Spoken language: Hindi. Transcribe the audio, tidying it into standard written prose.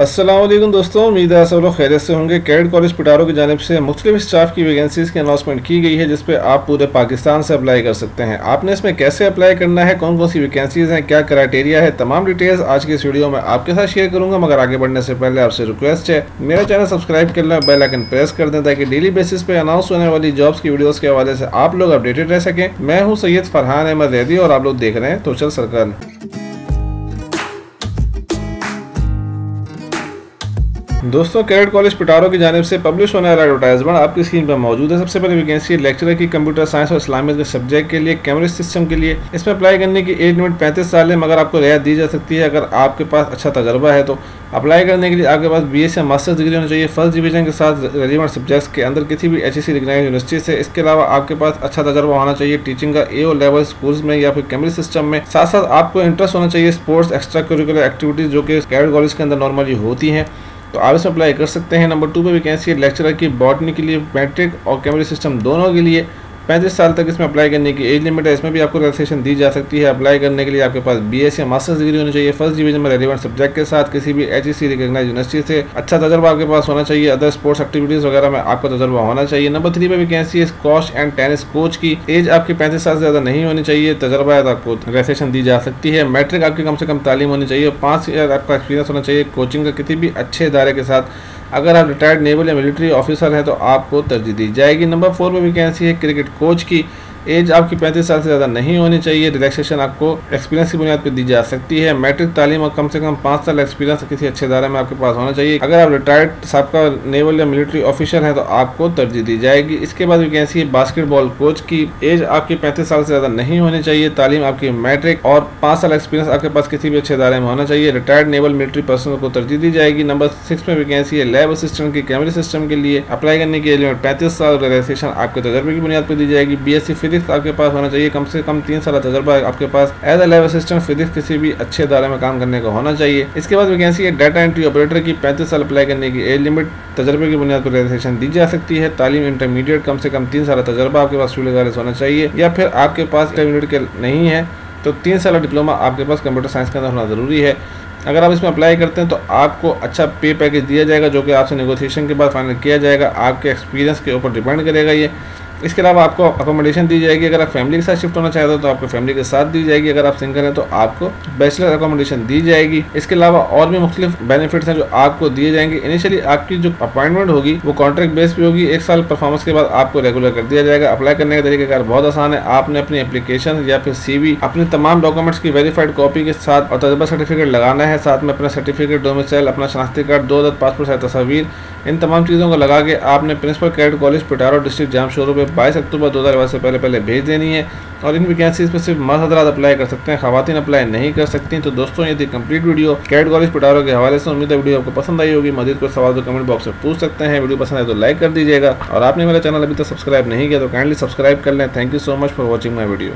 अस्सलामुअलैकुम दोस्तों, उम्मीद है सब लोग खैरियत से होंगे। कैडेट कॉलेज पिटारो की जानिब से मुख्तलिफ स्टाफ की वैकेंसीज़ की अनाउंसमेंट की गई है, जिस पे आप पूरे पाकिस्तान से अप्लाई कर सकते हैं। आपने इसमें कैसे अप्लाई करना है, कौन कौन सी वैकेंसीज़ हैं, क्या क्राइटेरिया है, तमाम डिटेल्स आज की इस वीडियो में आपके साथ शेयर करूँगा। मगर आगे बढ़ने से पहले आपसे रिक्वेस्ट है, मेरा चैनल सब्सक्राइब कर लें, बेल आइकन प्रेस कर दें ताकि डेली बेसिस पे अनाउंस होने वाली जॉब्स की वीडियोज़ के हवाले से आप लोग अपडेटेड रह सकें। मैं हूँ सैयद फरहान अहमद ज़ैदी और आप लोग देख रहे हैं सोशल सर्कल। दोस्तों, कैडेट कॉलेज पिटारो की जानिब से पब्लिश होने वाला एडवर्टाइजमेंट आपकी स्क्रीन पर मौजूद है। सबसे पहले वैकेंसी लेक्चरर की कंप्यूटर साइंस और इस्लामिक के सब्जेक्ट के लिए कैमरेज सिस्टम के लिए। इसमें अप्लाई करने की एज लिमिट 35 साल है, मगर आपको रियायत दी जा सकती है अगर आपके पास अच्छा तजर्बा है। तो अप्लाई करने के लिए आपके पास BS या मास्टर्स डिग्री होनी चाहिए फर्स्ट डिवीजन के साथ रेलिवेंट सब्जेक्ट्स के अंदर किसी भी HEC रिकॉग्नाइज्ड यूनिवर्सिटी से। इसके अलावा आपके पास अच्छा तजर्बा होना चाहिए टीचिंग का AO लेवल स्कूल्स में या फिर कैम्ब्रिज सिस्टम में। साथ साथ आपको इंटरेस्ट होना चाहिए स्पोर्ट्स एक्स्ट्रा करिकुलर एक्टिविटीज़ जो कि कैडेट कॉलेज के अंदर नॉर्मली होती हैं, तो आप इसमें अप्लाई कर सकते हैं। नंबर 2 पर वैकेंसी है लेक्चरर की बॉटनी के लिए मैट्रिक और कैमरे सिस्टम दोनों के लिए। 35 साल तक इसमें अप्लाई करने की एज लिमिट है। इसमें भी आपको रिलैक्सेशन दी जा सकती है। अप्लाई करने के लिए आपके पास BS या मास्टर्स डिग्री होनी चाहिए फर्स्ट डिवीजन में रेलिवेंट सब्जेक्ट के साथ किसी भी HEC रिकॉग्नाइज्ड यूनिवर्सिटी से। अच्छा तजर्बा आपके पास होना चाहिए, अदर स्पोर्ट्स एक्टिविटीज़ वगैरह में आपका तजर्बा होना चाहिए। नंबर 3 पर वैकेंसी है स्कॉश एंड टेनिस कोच की। एज आपकी 35 साल से ज़्यादा नहीं होनी चाहिए, तजर्बा है तो आपको रिलैक्सेशन दी जा सकती है। मैट्रिक आपकी कम से कम तालीम होनी चाहिए, 5 ईयर आपका एक्सपीरियंस होना चाहिए कोचिंग का किसी भी अच्छे इदारे के साथ। अगर आप रिटायर्ड नेवल या मिलिट्री ऑफिसर हैं तो आपको तरजीह दी जाएगी। नंबर 4 पर वैकेंसी है क्रिकेट कोच की। एज आपकी 35 साल से ज़्यादा नहीं होनी चाहिए, रिलैक्सेशन आपको एक्सपीरियंस की बुनियाद पर दी जा सकती है। मैट्रिक तालीम और कम से कम 5 साल एक्सपीरियंस किसी अच्छे दायरे में आपके पास होना चाहिए। अगर आप रिटायर्ड साबका नेवल या मिलिट्री ऑफिसर हैं तो आपको तरजीह दी जाएगी। इसके बाद वैकेंसी है बास्केटबॉल कोच की। एज आपकी 35 साल से ज़्यादा नहीं होनी चाहिए, तालीम आपकी मैट्रिक और 5 साल एक्सपीरियंस आपके पास किसी भी अच्छे दायरे में होना चाहिए। रिटायर्ड नेवल मिलिट्री पर्सन को तरजीह दी जाएगी। नंबर 6 में वैकेंसी है लैब असिस्टेंट की कैमरे सिस्टम के लिए। अप्लाई करने की एज लिमिट 35 साल, रिलैक्सेशन आपके तजर्बे की बुनियाद पर दी जाएगी। BSc आपके पास होना चाहिए, कम से कम 3 साल तजर्बा आपके पास as a lab assistant physics किसी भी अच्छे दायरे में काम करने का होना चाहिए। इसके बाद वैकेंसी है डाटा एंट्री ऑपरेटर की। 35 साल अप्लाई करने की एज लिमिट, तजर्बे की बुनियाद पर रिलैक्सेशन दी जा सकती है। तालीम इंटरमीडिएट, कम से कम 3 साल तजर्बा आपके पास फील्ड गाइडेंस होना चाहिए, या फिर आपके पास इंटरमीडिएट के नहीं है तो 3 साल डिप्लोमा आपके पास कंप्यूटर साइंस के अंदर होना जरूरी है। अगर आप इसमें अप्लाई करते हैं तो आपको अच्छा पे पैकेज दिया जाएगा जो कि आपसे नेगोशिएशन के बाद फाइनल किया जाएगा, आपके एक्सपीरियंस के ऊपर डिपेंड करेगा ये। इसके अलावा आपको अकोमोडेशन दी जाएगी। अगर आप फैमिली के साथ शिफ्ट होना चाहते हो तो आपको फैमिली के साथ दी जाएगी। अगर आप सिंगल हैं तो आपको बैचलर अकोमोडेशन दी जाएगी। इसके अलावा और भी मुख्तलिफ बेनिफिट्स हैं जो आपको दिए जाएंगे। इनिशियली आपकी जो अपॉइंटमेंट होगी वो कॉन्ट्रैक्ट बेस पे होगी, 1 साल परफॉर्मेंस के बाद आपको रेगुलर कर दिया जाएगा। अप्लाई करने का तरीकेकार बहुत आसान है। आपने अपनी एप्लीकेशन या फिर CV अपने तमाम डॉक्यूमेंट्स की वेरीफाइड कॉपी के साथ और तजर्बा सर्टिफिकेट लगाना है। साथ में अपना सर्टिफिकेट, डोमिसाइल, अपना शनाख्ती कार्ड, 2 अदद पासपोर्ट साइज तस्वीर, इन तमाम चीज़ों को लगा के आपने principal cadet college Petaro district Jamshoro 22 October 2022 से पहले भेज देनी है। और इन वैकेंसीज पर सिर्फ मर्द हजरात अप्लाई कर सकते हैं, ख्वातीन अप्लाई नहीं कर सकती। तो दोस्तों, ये थी complete video cadet college Petaro के हवाले से। उम्मीद है वीडियो आपको पसंद आई होगी। मजीद कोई सवाल तो कमेंट बॉक्स में पूछ सकते हैं। वीडियो पसंद आए तो लाइक कर दीजिएगा और आपने मेरा चैनल अभी तक सब्सक्राइब नहीं किया तो काइंडली सब्सक्राइब कर लें। Thank you so much for watching my video.